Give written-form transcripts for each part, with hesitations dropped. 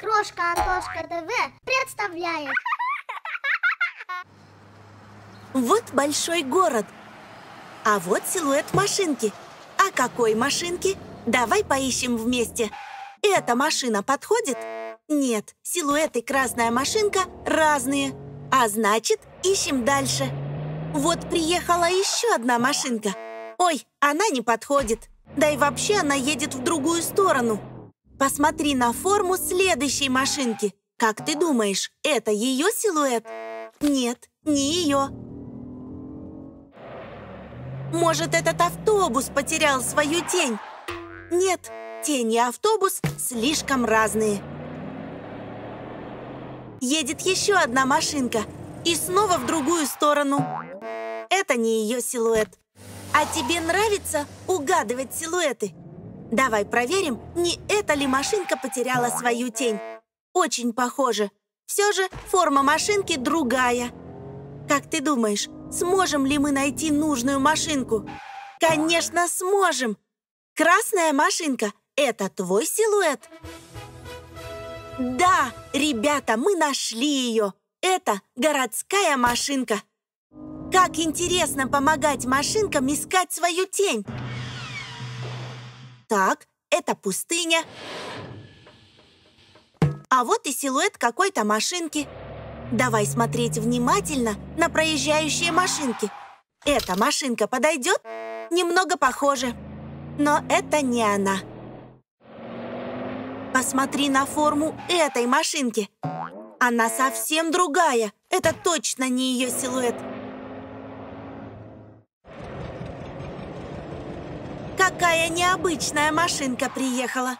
Крошка Антошка ТВ представляет. Вот большой город. А вот силуэт машинки. А какой машинки? Давай поищем вместе. Эта машина подходит? Нет, силуэт и красная машинка разные. А значит, ищем дальше. Вот приехала еще одна машинка. Ой, она не подходит. Да и вообще она едет в другую сторону. Посмотри на форму следующей машинки. Как ты думаешь, это ее силуэт? Нет, не ее. Может, этот автобус потерял свою тень? Нет, тень и автобус слишком разные. Едет еще одна машинка. И снова в другую сторону. Это не ее силуэт. А тебе нравится угадывать силуэты? Давай проверим, не эта ли машинка потеряла свою тень. Очень похоже. Все же форма машинки другая. Как ты думаешь, сможем ли мы найти нужную машинку? Конечно, сможем. Красная машинка – это твой силуэт? Да, ребята, мы нашли ее. Это городская машинка. Как интересно помогать машинкам искать свою тень. Так, это пустыня. А вот и силуэт какой-то машинки. Давай смотреть внимательно на проезжающие машинки. Эта машинка подойдет? Немного похоже. Но это не она. Посмотри на форму этой машинки. Она совсем другая. Это точно не ее силуэт. Какая необычная машинка приехала.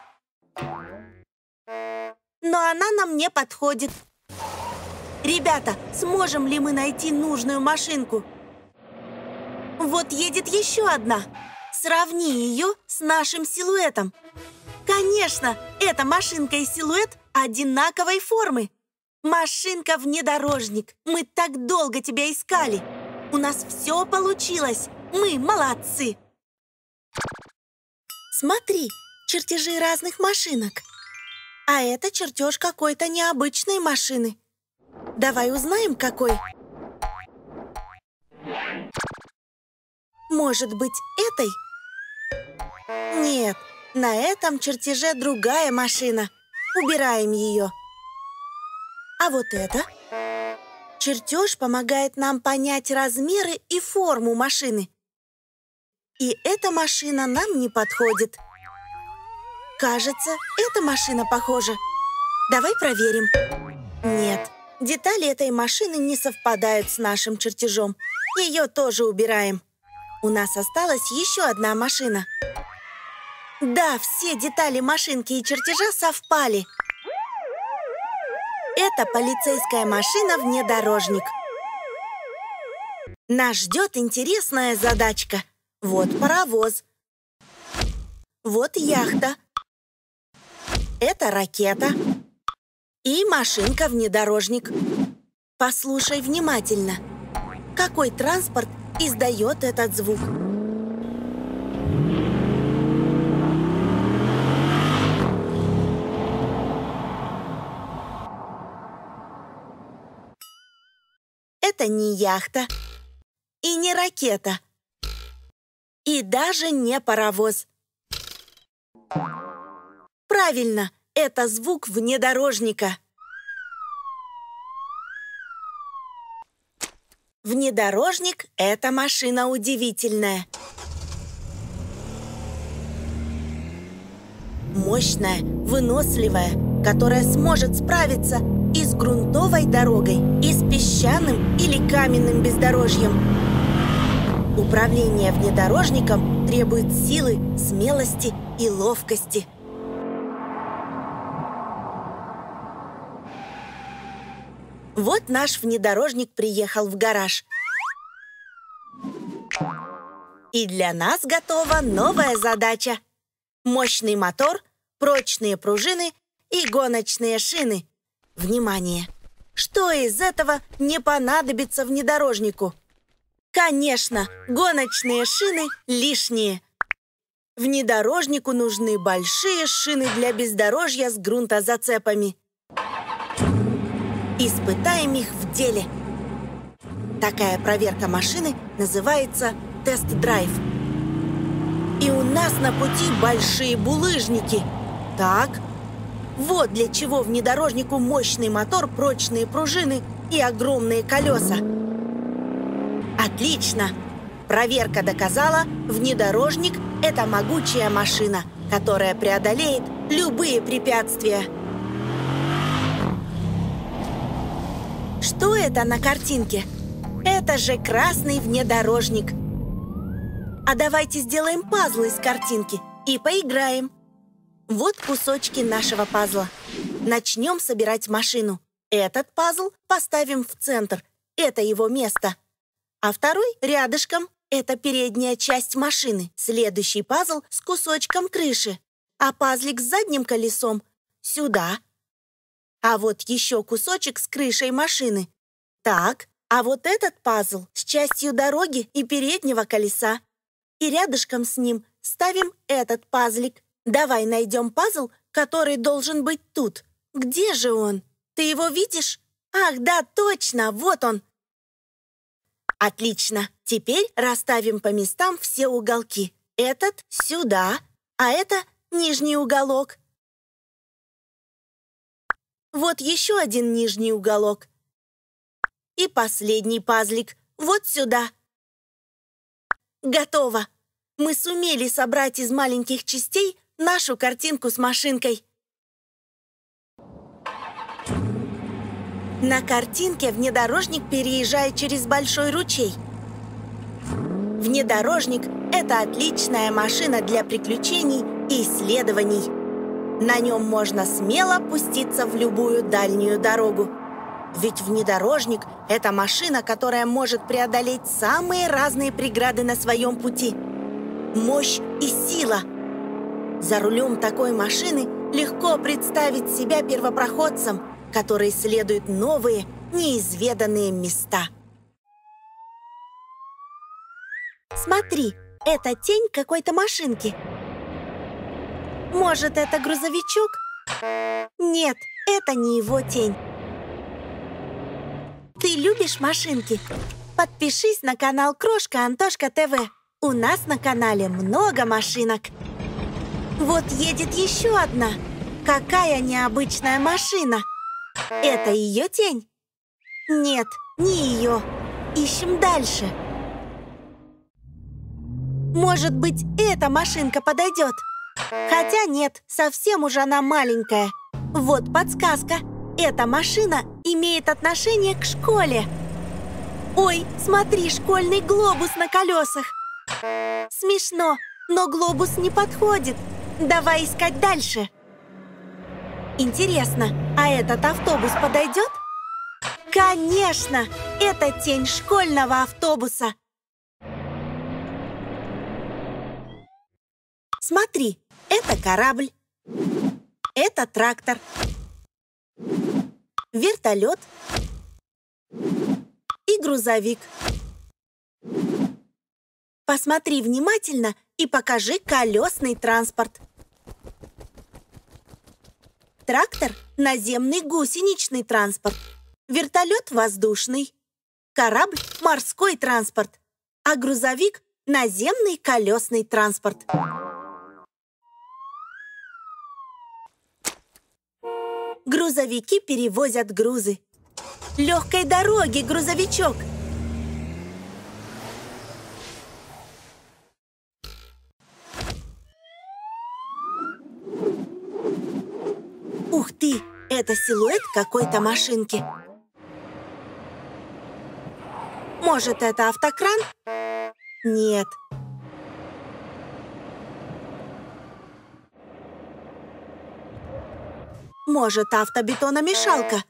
Но она нам не подходит. Ребята, сможем ли мы найти нужную машинку? Вот едет еще одна. Сравни ее с нашим силуэтом. Конечно, эта машинка и силуэт одинаковой формы. Машинка-внедорожник, мы так долго тебя искали. У нас все получилось, мы молодцы. Смотри, чертежи разных машинок. А это чертеж какой-то необычной машины. Давай узнаем, какой. Может быть, этой? Нет, на этом чертеже другая машина. Убираем ее. А вот это? Чертеж помогает нам понять размеры и форму машины. И эта машина нам не подходит. Кажется, эта машина похожа. Давай проверим. Нет, детали этой машины не совпадают с нашим чертежом. Ее тоже убираем. У нас осталась еще одна машина. Да, все детали машинки и чертежа совпали. Это полицейская машина-внедорожник. Нас ждет интересная задачка. Вот паровоз. Вот яхта. Это ракета. И машинка-внедорожник. Послушай внимательно. Какой транспорт издает этот звук? Это не яхта и не ракета, и даже не паровоз. Правильно, это звук внедорожника. Внедорожник – это машина удивительная. Мощная, выносливая, которая сможет справиться и с грунтовой дорогой, и с песчаным или каменным бездорожьем. Управление внедорожником требует силы, смелости и ловкости. Вот наш внедорожник приехал в гараж. И для нас готова новая задача. Мощный мотор, прочные пружины и гоночные шины. Внимание! Что из этого не понадобится внедорожнику? Конечно, гоночные шины лишние. Внедорожнику нужны большие шины для бездорожья с грунтозацепами. Испытаем их в деле. Такая проверка машины называется тест-драйв. И у нас на пути большие булыжники. Так, вот для чего внедорожнику мощный мотор, прочные пружины и огромные колеса. Отлично! Проверка доказала, внедорожник – это могучая машина, которая преодолеет любые препятствия. Что это на картинке? Это же красный внедорожник. А давайте сделаем пазлы из картинки и поиграем. Вот кусочки нашего пазла. Начнем собирать машину. Этот пазл поставим в центр. Это его место. А второй рядышком. Это передняя часть машины. Следующий пазл с кусочком крыши. А пазлик с задним колесом сюда. А вот еще кусочек с крышей машины. Так, а вот этот пазл с частью дороги и переднего колеса. И рядышком с ним ставим этот пазлик. Давай найдем пазл, который должен быть тут. Где же он? Ты его видишь? Ах, да, точно, вот он. Отлично. Теперь расставим по местам все уголки. Этот сюда, а это нижний уголок. Вот еще один нижний уголок. И последний пазлик вот сюда. Готово! Мы сумели собрать из маленьких частей нашу картинку с машинкой. На картинке внедорожник переезжает через большой ручей. Внедорожник – это отличная машина для приключений и исследований. На нем можно смело пуститься в любую дальнюю дорогу. Ведь внедорожник – это машина, которая может преодолеть самые разные преграды на своем пути. Мощь и сила. За рулем такой машины легко представить себя первопроходцем, который исследует новые, неизведанные места. Смотри, это тень какой-то машинки. Может, это грузовичок? Нет, это не его тень. Ты любишь машинки? Подпишись на канал Крошка Антошка ТВ. У нас на канале много машинок. Вот едет еще одна. Какая необычная машина. Это ее тень? Нет, не ее. Ищем дальше. Может быть, эта машинка подойдет? Хотя нет, совсем уже она маленькая. Вот подсказка. Эта машина имеет отношение к школе. Ой, смотри, школьный глобус на колесах. Смешно, но глобус не подходит. Давай искать дальше. Интересно, а этот автобус подойдет? Конечно, это тень школьного автобуса. Смотри, это корабль, это трактор, вертолет и грузовик. Посмотри внимательно и покажи колесный транспорт. Трактор – наземный гусеничный транспорт, вертолет – воздушный, корабль – морской транспорт, а грузовик – наземный колесный транспорт. Грузовики перевозят грузы. Легкой дороги, грузовичок. Ух ты, это силуэт какой-то машинки. Может, это автокран? Нет. Может, автобетономешалка?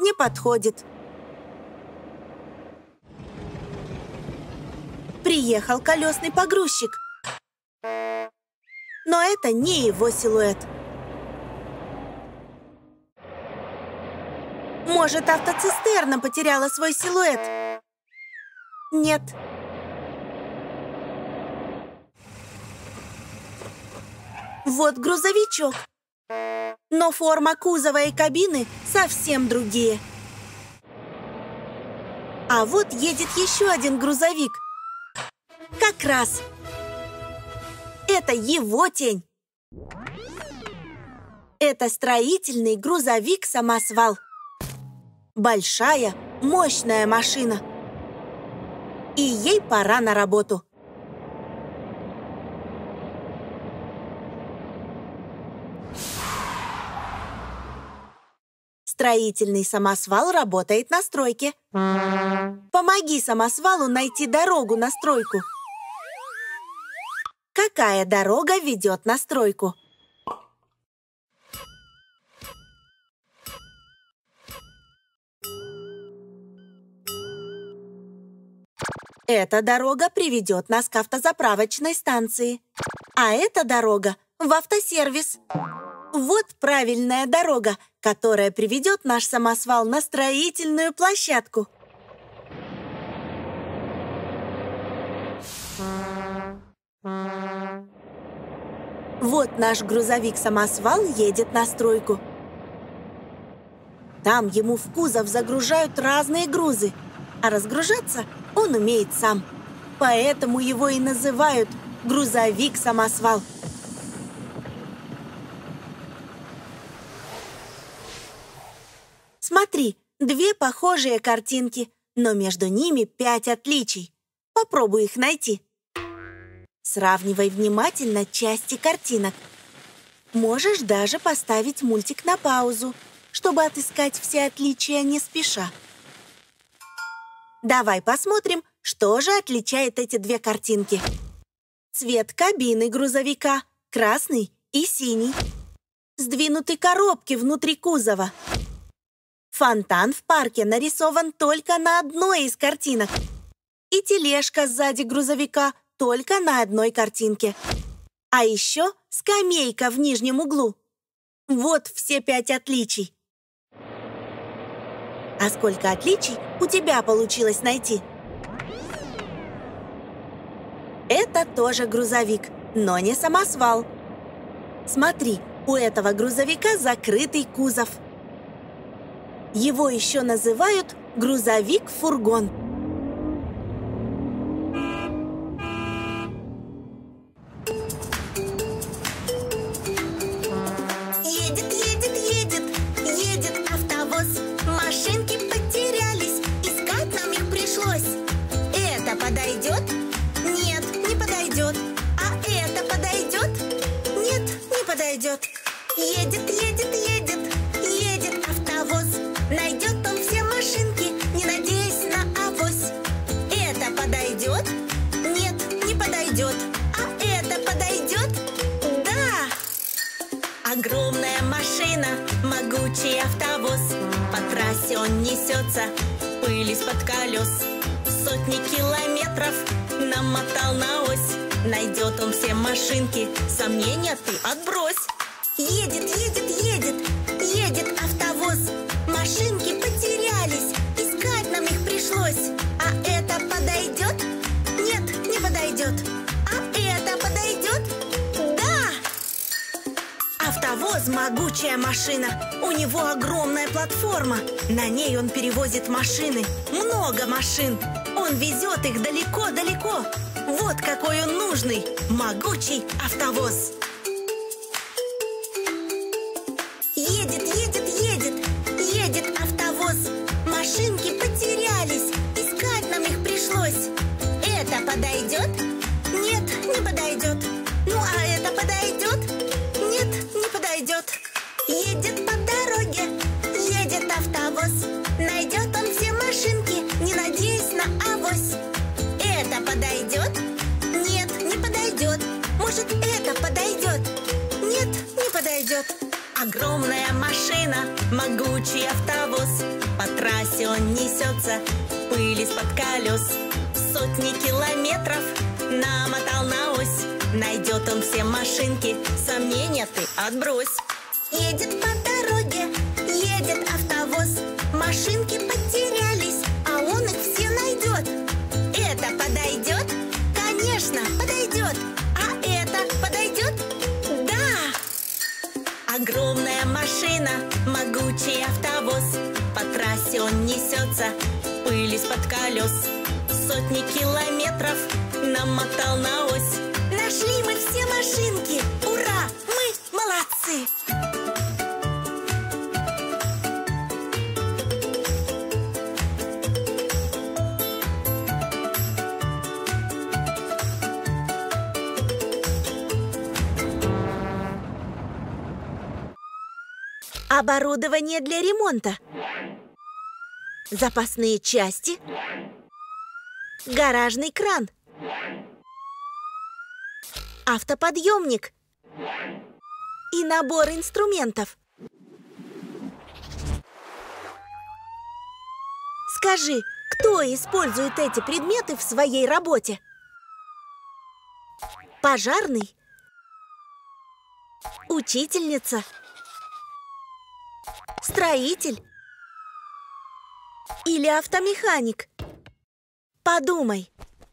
Не подходит. Приехал колесный погрузчик. Но это не его силуэт. Может, автоцистерна потеряла свой силуэт? Нет. Вот грузовичок. но форма кузова и кабины совсем другие. А вот едет еще один грузовик. Как раз. Это его тень. Это строительный грузовик-самосвал. Большая, мощная машина. И ей пора на работу. Строительный самосвал работает на стройке. Помоги самосвалу найти дорогу на стройку. Какая дорога ведет на стройку? Эта дорога приведет нас к автозаправочной станции. А эта дорога в автосервис. Вот правильная дорога, которая приведет наш самосвал на строительную площадку. Вот наш грузовик-самосвал едет на стройку. Там ему в кузов загружают разные грузы, а разгружаться он умеет сам. Поэтому его и называют грузовик-самосвал. Смотри, две похожие картинки, но между ними 5 отличий. Попробуй их найти. Сравнивай внимательно части картинок. Можешь даже поставить мультик на паузу, чтобы отыскать все отличия не спеша. Давай посмотрим, что же отличает эти две картинки. Цвет кабины грузовика – красный и синий. Сдвинуты коробки внутри кузова. Фонтан в парке нарисован только на одной из картинок. И тележка сзади грузовика только на одной картинке. А еще скамейка в нижнем углу. Вот все 5 отличий. А сколько отличий у тебя получилось найти? Это тоже грузовик, но не самосвал. Смотри, у этого грузовика закрытый кузов. Его еще называют грузовик-фургон. Сомнения ты отбрось. Едет, едет, едет, едет автовоз. Машинки потерялись, искать нам их пришлось. А это подойдет? Нет, не подойдет. А это подойдет? Да! Автовоз – могучая машина. У него огромная платформа. На ней он перевозит машины. Много машин. Он везет их далеко-далеко. Вот какой он нужный, могучий автовоз. Едет, едет, едет, едет автовоз. Машинки потерялись, искать нам их пришлось. Это подойдет? Нет, не подойдет. Ну а это подойдет? Нет, не подойдет. Едет по дороге, едет автовоз. Найдет он все машинки, не надеясь на авось. Это подойдет? Нет, не подойдет. Может, это подойдет? Нет, не подойдет. Огромная машина, могучий автовоз. По трассе он несется, пыль из-под колес. Сотни километров намотал на ось. Найдет он все машинки, сомнения ты отбрось. Едет по дороге, едет автовоз. Машинки потерялись, а он их все найдет. Это подойдет? Конечно, подойдет. А это подойдет? Да! Огромная машина. он несется, пыль из-под колес, сотни километров намотал на ось. Нашли мы все машинки, ура, мы молодцы! Оборудование для ремонта, запасные части, гаражный кран, автоподъемник и набор инструментов. Скажи, кто использует эти предметы в своей работе? Пожарный, учительница, строитель или автомеханик? Подумай,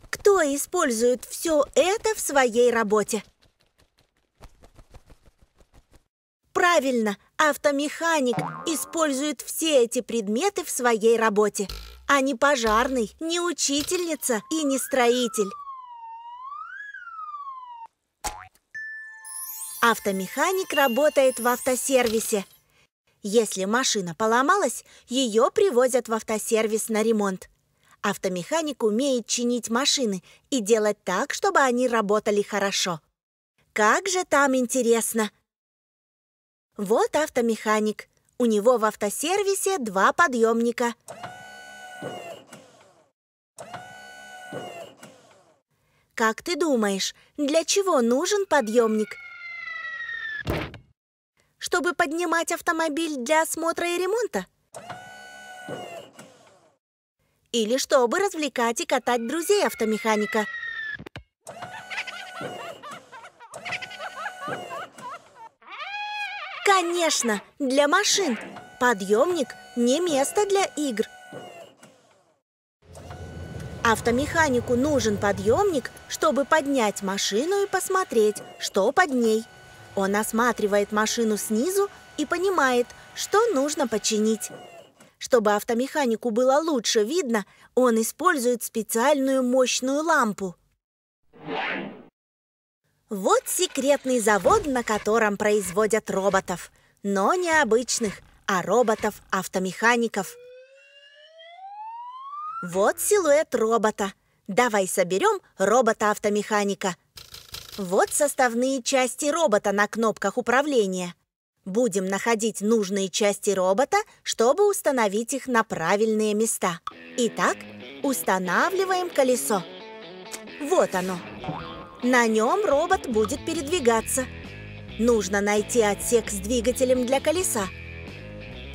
кто использует все это в своей работе? Правильно, автомеханик использует все эти предметы в своей работе, а не пожарный, не учительница и не строитель. Автомеханик работает в автосервисе. Если машина поломалась, ее привозят в автосервис на ремонт. Автомеханик умеет чинить машины и делать так, чтобы они работали хорошо. Как же там интересно! Вот автомеханик. У него в автосервисе 2 подъемника. Как ты думаешь, для чего нужен подъемник? Чтобы поднимать автомобиль для осмотра и ремонта? Или чтобы развлекать и катать друзей автомеханика? Конечно, для машин. Подъемник не место для игр. Автомеханику нужен подъемник, чтобы поднять машину и посмотреть, что под ней. Он осматривает машину снизу и понимает, что нужно починить. Чтобы автомеханику было лучше видно, он использует специальную мощную лампу. Вот секретный завод, на котором производят роботов. Но не обычных, а роботов-автомехаников. Вот силуэт робота. Давай соберем робота-автомеханика. Вот составные части робота на кнопках управления. Будем находить нужные части робота, чтобы установить их на правильные места. Итак, устанавливаем колесо. Вот оно. На нем робот будет передвигаться. Нужно найти отсек с двигателем для колеса.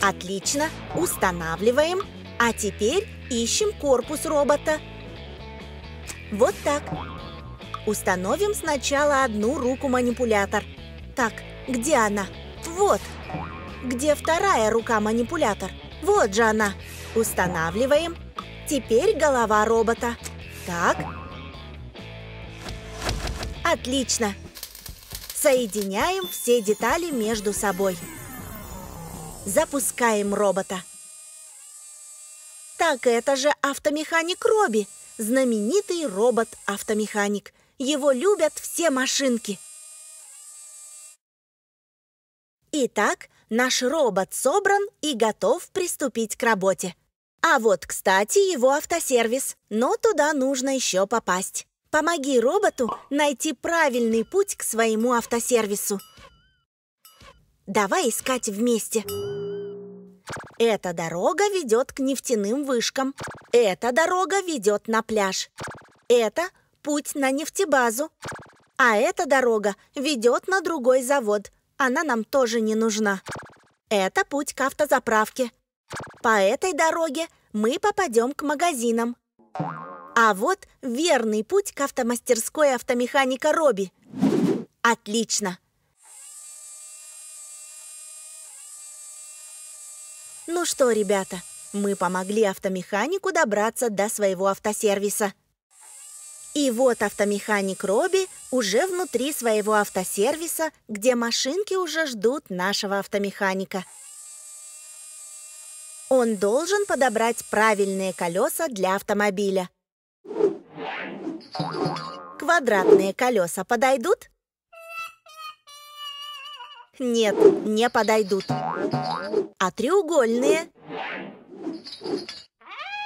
Отлично, устанавливаем. А теперь ищем корпус робота. Вот так. Установим сначала одну руку-манипулятор. Так, где она? Вот. Где вторая рука-манипулятор? Вот же она. Устанавливаем. Теперь голова робота. Так. Отлично. Соединяем все детали между собой. Запускаем робота. Так, это же автомеханик Робби. Знаменитый робот-автомеханик. Его любят все машинки. Итак, наш робот собран и готов приступить к работе. А вот, кстати, его автосервис. Но туда нужно еще попасть. Помоги роботу найти правильный путь к своему автосервису. Давай искать вместе. Эта дорога ведет к нефтяным вышкам. Эта дорога ведет на пляж. Это путь на нефтебазу. А эта дорога ведет на другой завод. Она нам тоже не нужна. Это путь к автозаправке. По этой дороге мы попадем к магазинам. А вот верный путь к автомастерской автомеханика Робби. Отлично! Ну что, ребята, мы помогли автомеханику добраться до своего автосервиса. И вот автомеханик Робби уже внутри своего автосервиса, где машинки уже ждут нашего автомеханика. Он должен подобрать правильные колеса для автомобиля. Квадратные колеса подойдут? Нет, не подойдут. А треугольные?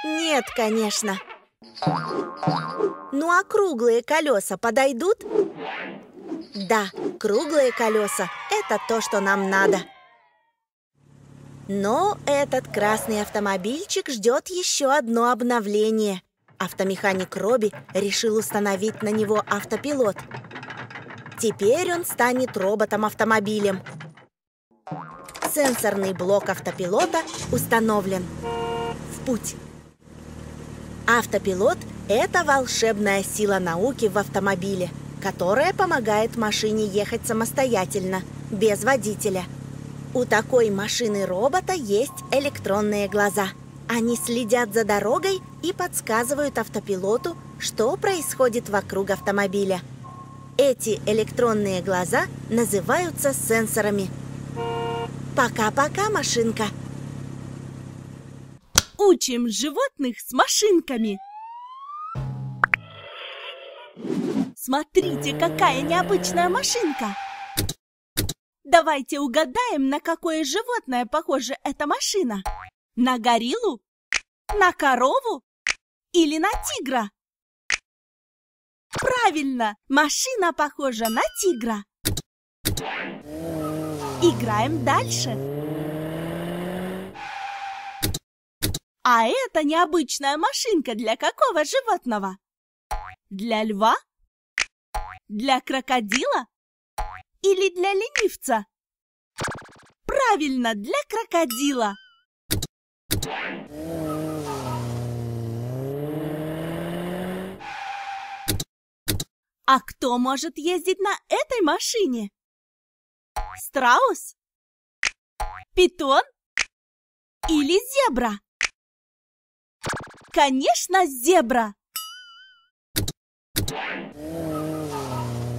Нет, конечно. Ну а круглые колеса подойдут? Да, круглые колеса – это то, что нам надо. Но этот красный автомобильчик ждет еще одно обновление. Автомеханик Робби решил установить на него автопилот. Теперь он станет роботом-автомобилем. Сенсорный блок автопилота установлен. В путь! Автопилот – это волшебная сила науки в автомобиле, которая помогает машине ехать самостоятельно, без водителя. У такой машины-робота есть электронные глаза. Они следят за дорогой и подсказывают автопилоту, что происходит вокруг автомобиля. Эти электронные глаза называются сенсорами. Пока-пока, машинка! Учим животных с машинками! Смотрите, какая необычная машинка! Давайте угадаем, на какое животное похожа эта машина. На гориллу? На корову? Или на тигра? Правильно! Машина похожа на тигра. Играем дальше. А это необычная машинка для какого животного? Для льва? Для крокодила? Или для ленивца? Правильно, для крокодила. А кто может ездить на этой машине? Страус? Питон? Или зебра? Конечно, зебра!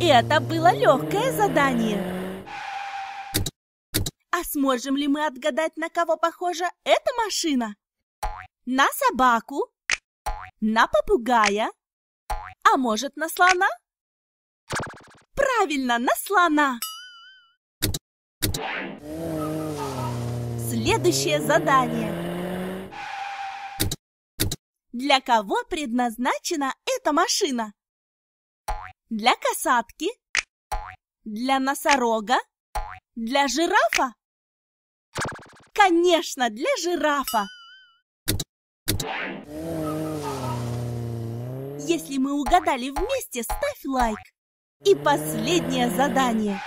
Это было легкое задание. А сможем ли мы отгадать, на кого похожа эта машина? На собаку? На попугая? А может, на слона? Правильно, на слона! Следующее задание. Для кого предназначена эта машина? Для касатки? Для носорога? Для жирафа? Конечно, для жирафа! Если мы угадали вместе, ставь лайк! И последнее задание.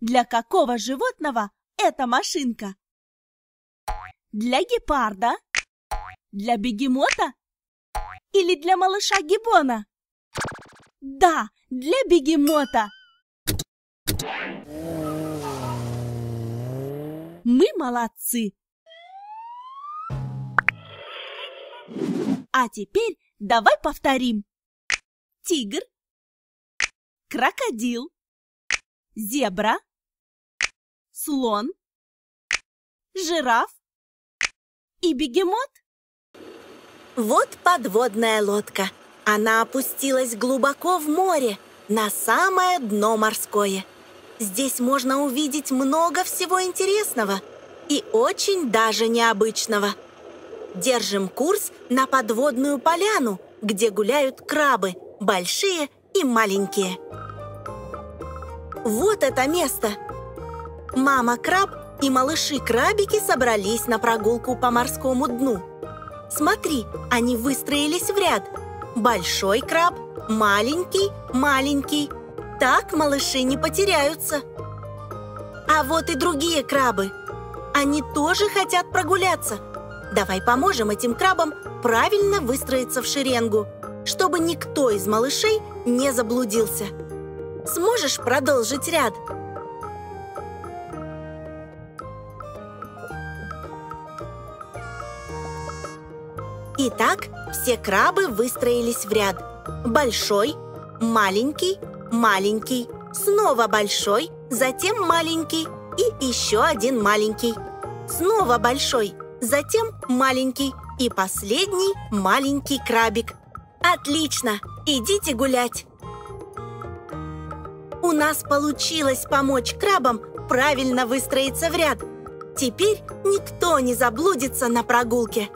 Для какого животного эта машинка? Для гепарда? Для бегемота? Или для малыша гиббона? Да, для бегемота! Мы молодцы! А теперь давай повторим. Тигр, крокодил, зебра, слон, жираф и бегемот. Вот подводная лодка. Она опустилась глубоко в море, на самое дно морское. Здесь можно увидеть много всего интересного и очень даже необычного. Держим курс на подводную поляну, где гуляют крабы, большие и маленькие. Вот это место! Мама-краб и малыши-крабики собрались на прогулку по морскому дну. Смотри, они выстроились в ряд. Большой краб, маленький, маленький. Так малыши не потеряются. А вот и другие крабы. Они тоже хотят прогуляться. Давай поможем этим крабам правильно выстроиться в шеренгу, чтобы никто из малышей не заблудился. Сможешь продолжить ряд? Итак, все крабы выстроились в ряд. Большой, маленький, маленький, снова большой, затем маленький и еще один маленький. снова большой, затем маленький и последний маленький крабик. Отлично! Идите гулять! У нас получилось помочь крабам правильно выстроиться в ряд. Теперь никто не заблудится на прогулке.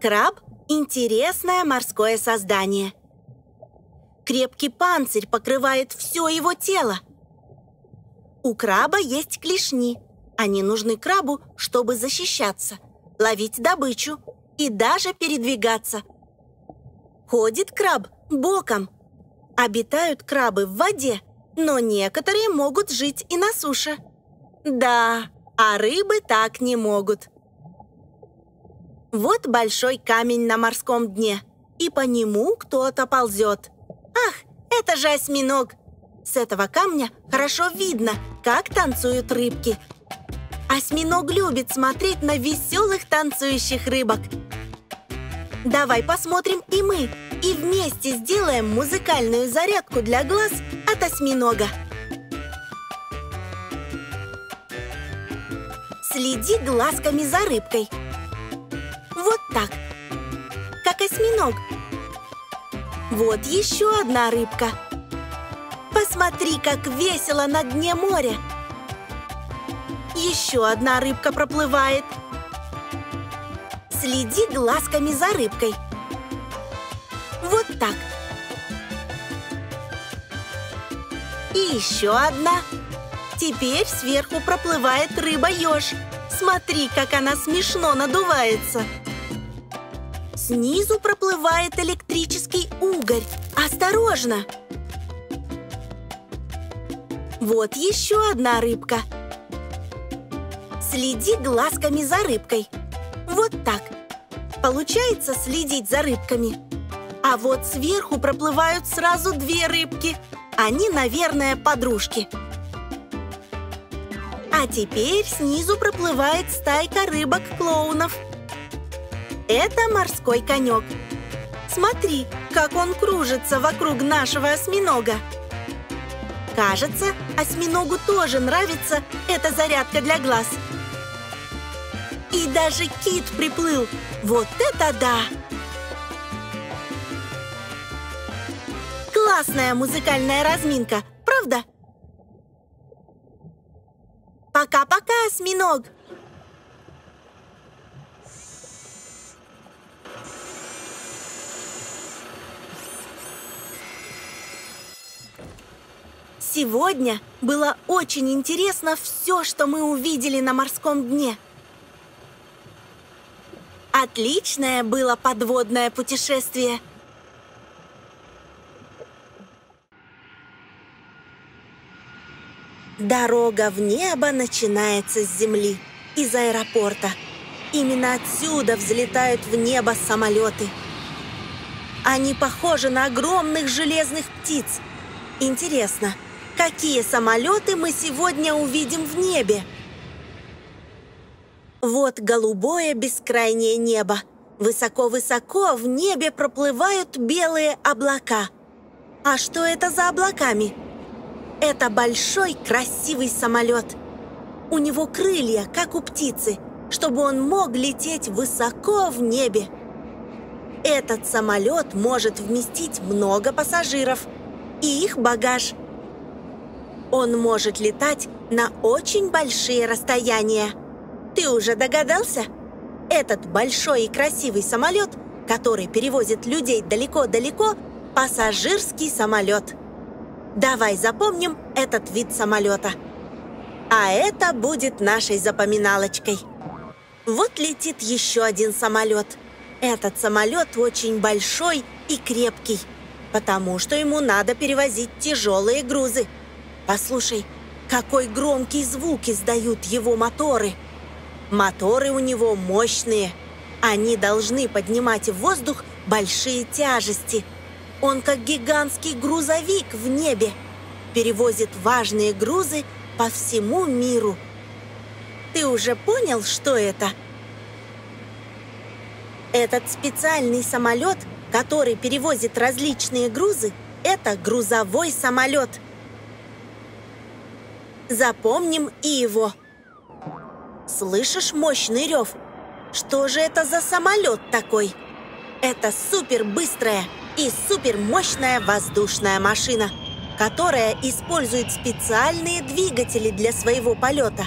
Краб – интересное морское создание. Крепкий панцирь покрывает все его тело. У краба есть клешни. Они нужны крабу, чтобы защищаться, ловить добычу и даже передвигаться. Ходит краб боком. Обитают крабы в воде, но некоторые могут жить и на суше. Да, а рыбы так не могут. Вот большой камень на морском дне, и по нему кто-то ползет. Ах, это же осьминог! С этого камня хорошо видно, как танцуют рыбки. Осьминог любит смотреть на веселых танцующих рыбок. Давай посмотрим и мы, и вместе сделаем музыкальную зарядку для глаз от осьминога. Следи глазками за рыбкой. Вот так, как осьминог. Вот еще одна рыбка. Посмотри, как весело на дне моря. Еще одна рыбка проплывает. Следи глазками за рыбкой. Вот так. И еще одна. Теперь сверху проплывает рыба-еж. Смотри, как она смешно надувается. Снизу проплывает электрический угорь. Осторожно! Вот еще одна рыбка. Следи глазками за рыбкой. Вот так. Получается следить за рыбками. А вот сверху проплывают сразу две рыбки. Они, наверное, подружки. А теперь снизу проплывает стайка рыбок-клоунов. Это морской конек. Смотри, как он кружится вокруг нашего осьминога. Кажется, осьминогу тоже нравится эта зарядка для глаз. И даже кит приплыл. Вот это да! Классная музыкальная разминка, правда? Пока-пока, осьминог! Сегодня было очень интересно все, что мы увидели на морском дне. Отличное было подводное путешествие. Дорога в небо начинается с земли, из аэропорта. Именно отсюда взлетают в небо самолеты. Они похожи на огромных железных птиц. Интересно, какие самолеты мы сегодня увидим в небе? Вот голубое бескрайнее небо. Высоко-высоко в небе проплывают белые облака. А что это за облаками? Это большой красивый самолет. У него крылья, как у птицы, чтобы он мог лететь высоко в небе. Этот самолет может вместить много пассажиров и их багаж. Он может летать на очень большие расстояния. Ты уже догадался? Этот большой и красивый самолет, который перевозит людей далеко-далеко, пассажирский самолет. Давай запомним этот вид самолета. А это будет нашей запоминалочкой. Вот летит еще один самолет. Этот самолет очень большой и крепкий, потому что ему надо перевозить тяжелые грузы. Послушай, какой громкий звук издают его моторы. Моторы у него мощные. Они должны поднимать в воздух большие тяжести. Он как гигантский грузовик в небе. Перевозит важные грузы по всему миру. Ты уже понял, что это? Этот специальный самолет, который перевозит различные грузы, это грузовой самолет. Запомним и его. слышишь мощный рев. Что же это за самолет такой? Это супербыстрая и супермощная воздушная машина, которая использует специальные двигатели для своего полета.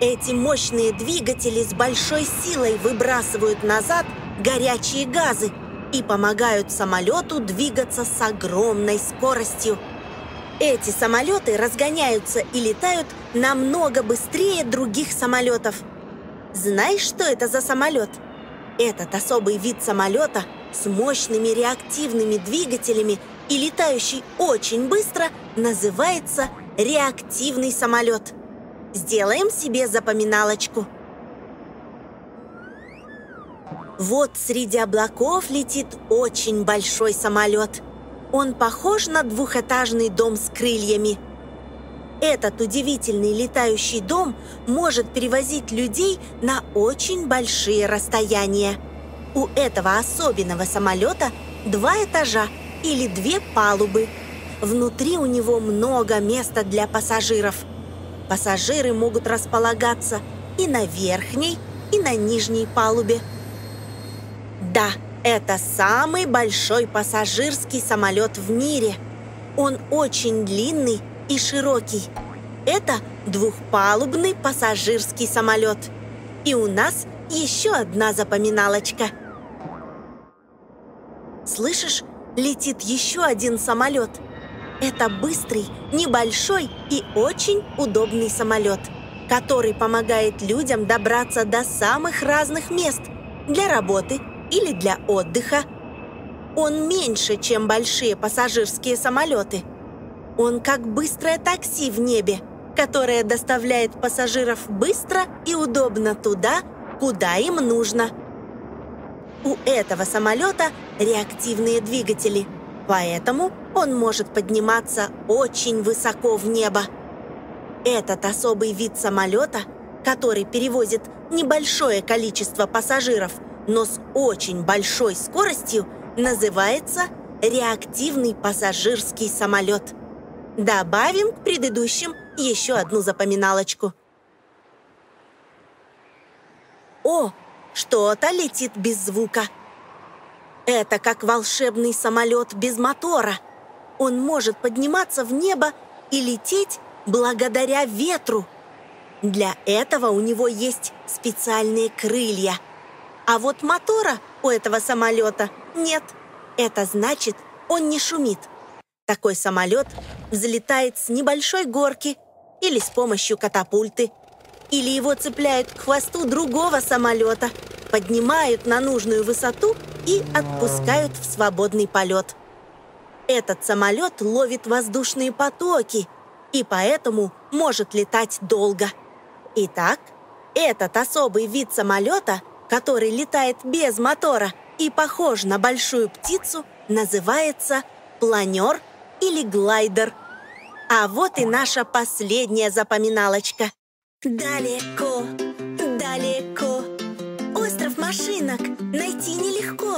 Эти мощные двигатели с большой силой выбрасывают назад горячие газы и помогают самолету двигаться с огромной скоростью. Эти самолеты разгоняются и летают намного быстрее других самолетов. Знаешь, что это за самолет? Этот особый вид самолета с мощными реактивными двигателями и летающий очень быстро называется реактивный самолет. Сделаем себе запоминалочку. Вот среди облаков летит очень большой самолет. Он похож на двухэтажный дом с крыльями. Этот удивительный летающий дом может перевозить людей на очень большие расстояния. У этого особенного самолета 2 этажа или 2 палубы. Внутри у него много места для пассажиров. Пассажиры могут располагаться и на верхней, и на нижней палубе. Да, это самый большой пассажирский самолет в мире. Он очень длинный и широкий. Это 2-палубный пассажирский самолет. И у нас еще одна запоминалочка. Слышишь, летит еще один самолет. Это быстрый, небольшой и очень удобный самолет, который помогает людям добраться до самых разных мест для работы или для отдыха. Он меньше, чем большие пассажирские самолеты. Он как быстрое такси в небе, которое доставляет пассажиров быстро и удобно туда, куда им нужно. У этого самолета реактивные двигатели, поэтому он может подниматься очень высоко в небо. Этот особый вид самолета, который перевозит небольшое количество пассажиров, но с очень большой скоростью, называется реактивный пассажирский самолет. Добавим к предыдущим еще одну запоминалочку. О, что-то летит без звука. Это как волшебный самолет без мотора. Он может подниматься в небо и лететь благодаря ветру. Для этого у него есть специальные крылья. А вот мотора у этого самолета нет. Это значит, он не шумит. Такой самолет взлетает с небольшой горки или с помощью катапульты. Или его цепляют к хвосту другого самолета, поднимают на нужную высоту и отпускают в свободный полет. Этот самолет ловит воздушные потоки и поэтому может летать долго. Итак, этот особый вид самолета, который летает без мотора и похож на большую птицу, называется планер или глайдер. А вот и наша последняя запоминалочка. Далеко, далеко, остров машинок найти нелегко.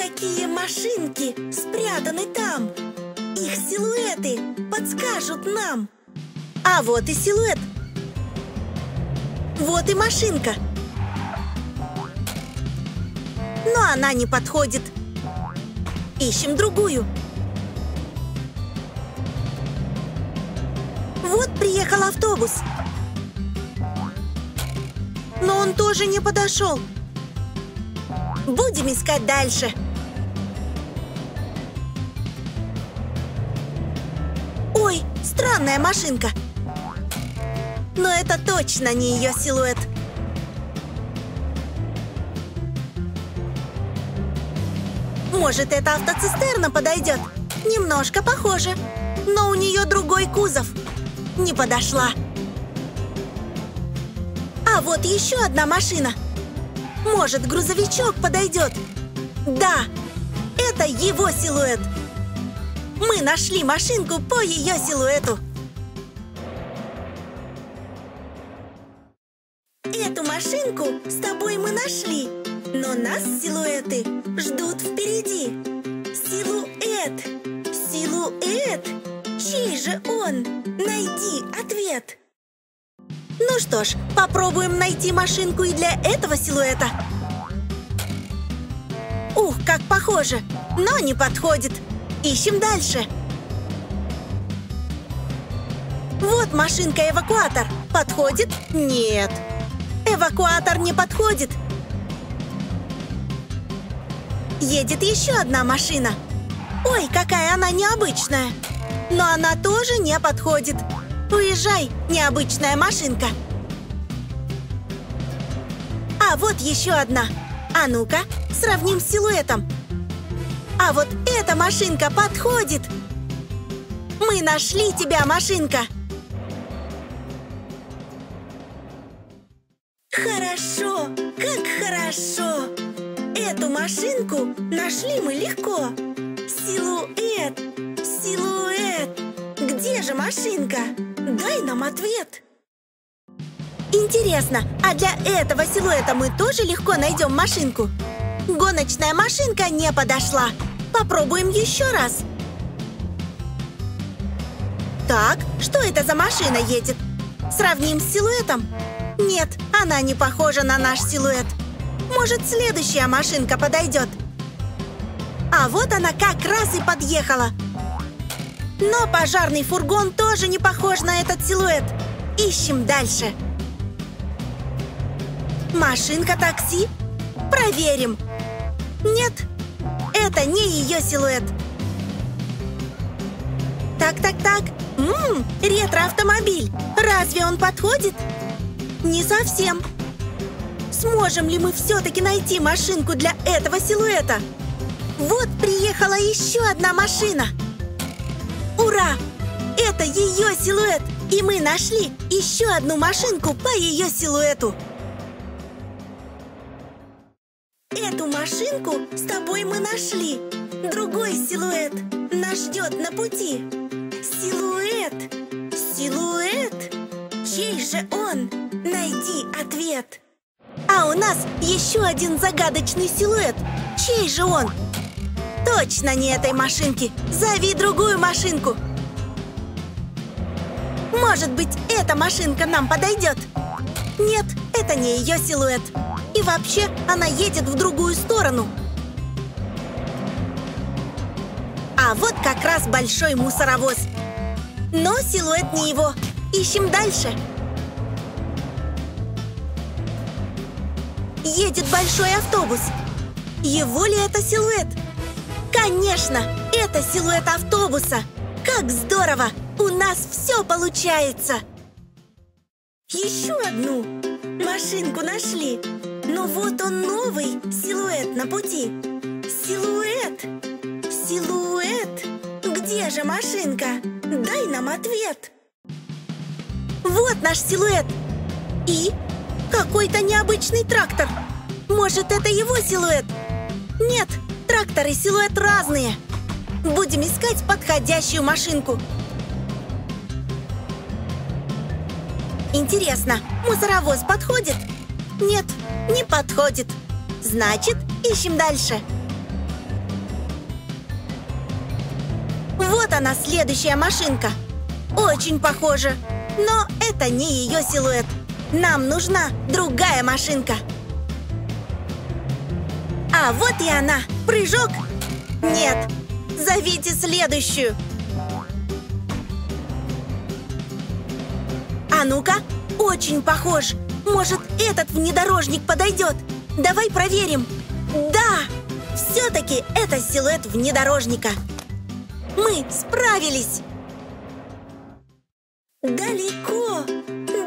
Какие машинки спрятаны там? Их силуэты подскажут нам. А вот и силуэт. Вот и машинка. Но она не подходит. Ищем другую. Вот приехал автобус. Но он тоже не подошел. Будем искать дальше. Ой, странная машинка. Но это точно не ее силуэт. Может, эта автоцистерна подойдет? Немножко похоже, но у нее другой кузов. Не подошла. А вот еще одна машина. Может, грузовичок подойдет? Да, это его силуэт. Мы нашли машинку по ее силуэту. Эту машинку с тобой мы нашли, но нас силуэты ждут впереди. Силуэт, силуэт, чей же он? Найди ответ. Ну что ж, попробуем найти машинку и для этого силуэта. Ух, как похоже, но не подходит. Ищем дальше. Вот машинка-эвакуатор. Подходит? Нет. Эвакуатор не подходит. Едет еще одна машина. Ой, какая она необычная. Но она тоже не подходит. Уезжай, необычная машинка. А вот еще одна. А ну-ка, сравним с силуэтом. А вот эта машинка подходит. Мы нашли тебя, машинка. Хорошо, как хорошо. Эту машинку нашли мы легко. Силуэт, силуэт. Где же машинка? Дай нам ответ. Интересно, а для этого силуэта мы тоже легко найдем машинку? Гоночная машинка не подошла. Попробуем еще раз. Так, что это за машина едет? Сравним с силуэтом. Нет, она не похожа на наш силуэт. Может, следующая машинка подойдет? А вот она как раз и подъехала. Но пожарный фургон тоже не похож на этот силуэт. Ищем дальше. Машинка-такси? Проверим. Нет, это не ее силуэт. Так. Ретро-автомобиль. Разве он подходит? Не совсем. Сможем ли мы все-таки найти машинку для этого силуэта? Вот приехала еще одна машина. Ура! Это ее силуэт! И мы нашли еще одну машинку по ее силуэту. Эту машинку с тобой мы нашли. Другой силуэт нас ждет на пути. Силуэт! Силуэт! Чей же он? Найди ответ. А у нас еще один загадочный силуэт. Чей же он? Точно не этой машинки. Зови другую машинку. Может быть, эта машинка нам подойдет? Нет, это не ее силуэт. И вообще, она едет в другую сторону. А вот как раз большой мусоровоз. Но силуэт не его. Ищем дальше. Едет большой автобус. Его ли это силуэт? Конечно, это силуэт автобуса. Как здорово! У нас все получается. Еще одну машинку нашли. Но вот он новый силуэт на пути. Силуэт, силуэт. Где же машинка? Дай нам ответ. Вот наш силуэт. И какой-то необычный трактор. Может, это его силуэт? Нет, трактор и силуэт разные. Будем искать подходящую машинку. Интересно, мусоровоз подходит? Нет, не подходит. Значит, ищем дальше. Вот она, следующая машинка. Очень похожа, но это не ее силуэт. Нам нужна другая машинка. А вот и она. Прыжок? Нет. Зовите следующую. А ну-ка, очень похож. Может, этот внедорожник подойдет? Давай проверим. Да, все-таки это силуэт внедорожника. Мы справились. Далеко,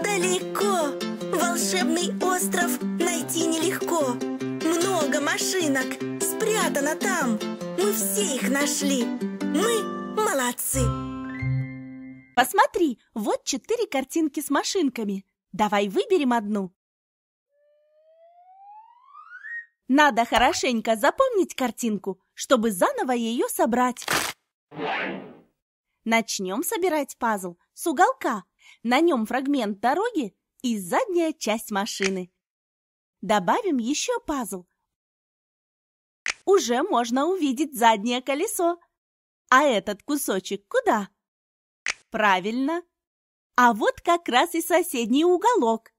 далеко. Волшебный остров найти нелегко. Много машинок спрятано там. Мы все их нашли. Мы молодцы. Посмотри, вот 4 картинки с машинками. Давай выберем одну. Надо хорошенько запомнить картинку, чтобы заново ее собрать. Начнем собирать пазл с уголка. На нем фрагмент дороги и задняя часть машины. Добавим еще пазл. Уже можно увидеть заднее колесо. А этот кусочек куда? Правильно, А вот как раз и соседний уголок.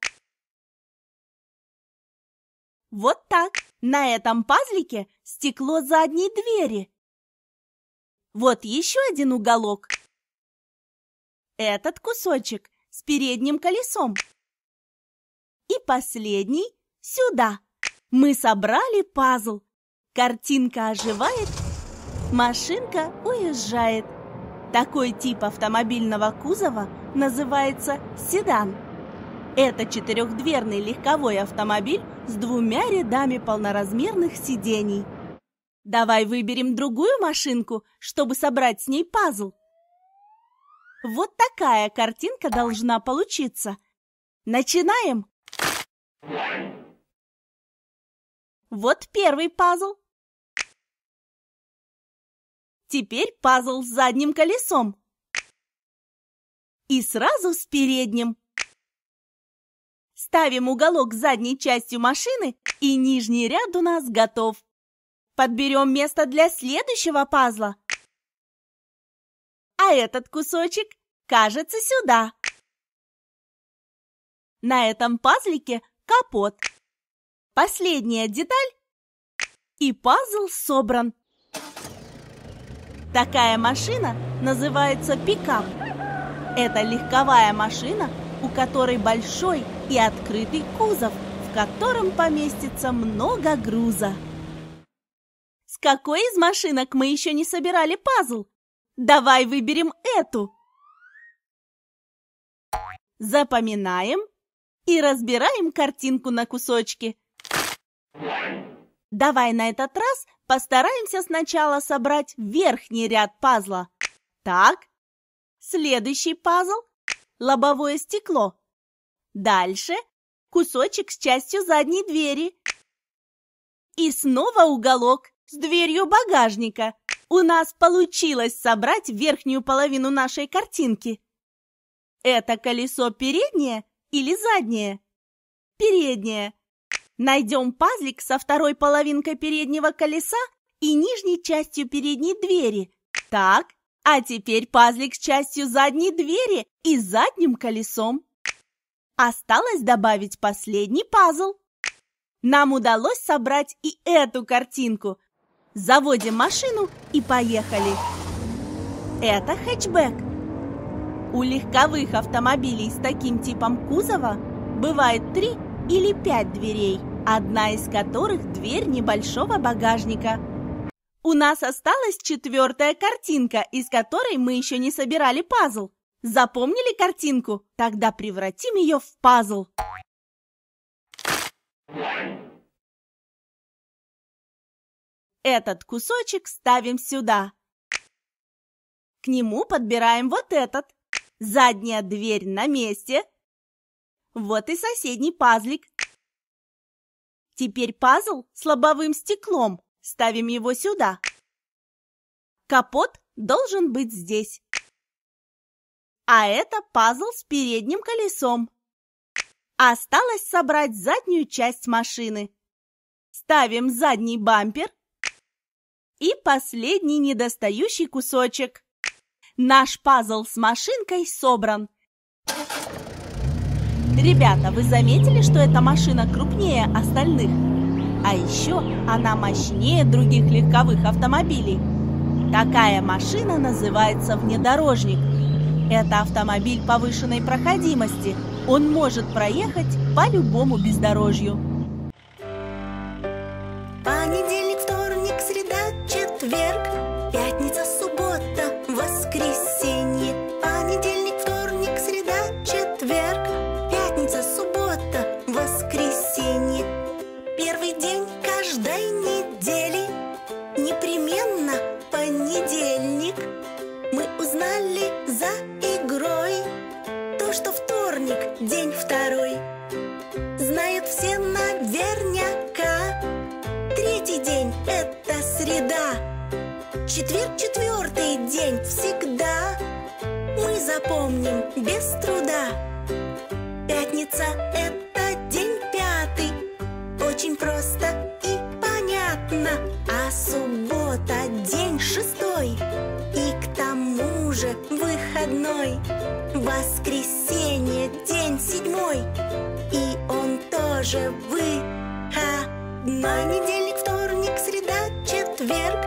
Вот так. На этом пазлике стекло задней двери. Вот еще один уголок. Этот кусочек с передним колесом. И последний сюда. Мы собрали пазл. Картинка оживает, машинка уезжает. Такой тип автомобильного кузова называется седан. Это четырехдверный легковой автомобиль с двумя рядами полноразмерных сидений. Давай выберем другую машинку, чтобы собрать с ней пазл. Вот такая картинка должна получиться. Начинаем! Вот первый пазл. Теперь пазл с задним колесом. И сразу с передним. Ставим уголок с задней частью машины, и нижний ряд у нас готов. Подберем место для следующего пазла. А этот кусочек, кажется, сюда. На этом пазлике капот. Последняя деталь, и пазл собран. Такая машина называется пикап. Это легковая машина, у которой большой и открытый кузов, в котором поместится много груза. С какой из машинок мы еще не собирали пазл? Давай выберем эту. Запоминаем и разбираем картинку на кусочки. Давай на этот раз постараемся сначала собрать верхний ряд пазла. Так, следующий пазл – лобовое стекло. Дальше – кусочек с частью задней двери. И снова уголок с дверью багажника. У нас получилось собрать верхнюю половину нашей картинки. Это колесо переднее или заднее? Переднее. Найдем пазлик со второй половинкой переднего колеса и нижней частью передней двери. Так, а теперь пазлик с частью задней двери и задним колесом. Осталось добавить последний пазл. Нам удалось собрать и эту картинку. Заводим машину и поехали. Это хэтчбэк. У легковых автомобилей с таким типом кузова бывает 3 или 5 дверей, одна из которых дверь небольшого багажника. У нас осталась четвертая картинка, из которой мы еще не собирали пазл. Запомнили картинку? Тогда превратим ее в пазл. Этот кусочек ставим сюда. К нему подбираем вот этот. Задняя дверь на месте. Вот и соседний пазлик. Теперь пазл с лобовым стеклом. Ставим его сюда. Капот должен быть здесь. А это пазл с передним колесом. Осталось собрать заднюю часть машины. Ставим задний бампер. И последний недостающий кусочек. Наш пазл с машинкой собран. Ребята, вы заметили, что эта машина крупнее остальных? А еще она мощнее других легковых автомобилей. Такая машина называется внедорожник. Это автомобиль повышенной проходимости. Он может проехать по любому бездорожью. Понедельник, вторник, среда, четверг, пятница, суббота, воскресенье. Понедельник, вторник, среда, четверг, пятница, суббота, воскресенье. Первый день каждой недели непременно понедельник. Мы узнали за игрой то, что вторник, день второй. Знают все наверняка. Третий день – это среда. Четверг – четвертый день всегда. Мы запомним без труда. Пятница – это день пятый. Очень просто и понятно. А суббота – день шестой. И к тому же выходной. Воскресенье. же выходной. Понедельник, вторник, среда, четверг,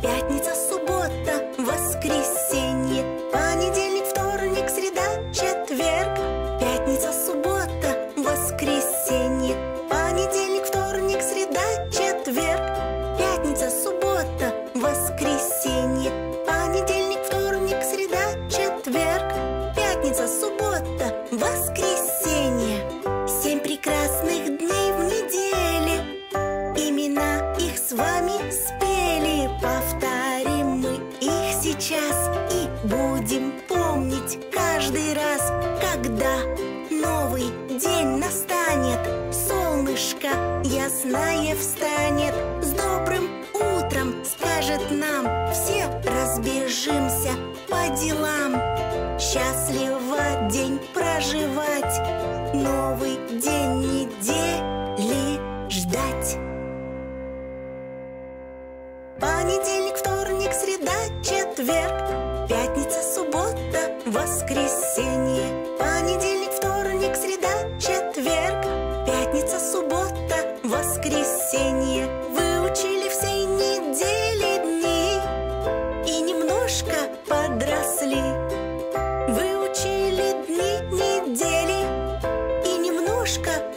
пятница, суббота, воскресенье. Понедельник, вторник, среда, четверг, пятница, суббота, воскресенье. Понедельник, вторник, среда, четверг, пятница, суббота, воскресенье. Понедельник, вторник, среда, четверг, пятница, суббота, воскресенье. 7 прекрасных дней в неделе, имена их с вами спели. Повторим мы их сейчас и будем помнить каждый раз, когда новый день настанет. Солнышко ясное встанет, с добрым утром скажет нам. Все разбежимся по делам, счастливо день проживать, новый день недели ждать. Понедельник, вторник, среда, четверг, пятница, суббота, воскресенье. Понедельник, вторник, среда, четверг, пятница, суббота, воскресенье. Выучили всей недели дни и немножко подросли. Выучили дни недели и немножко подросли.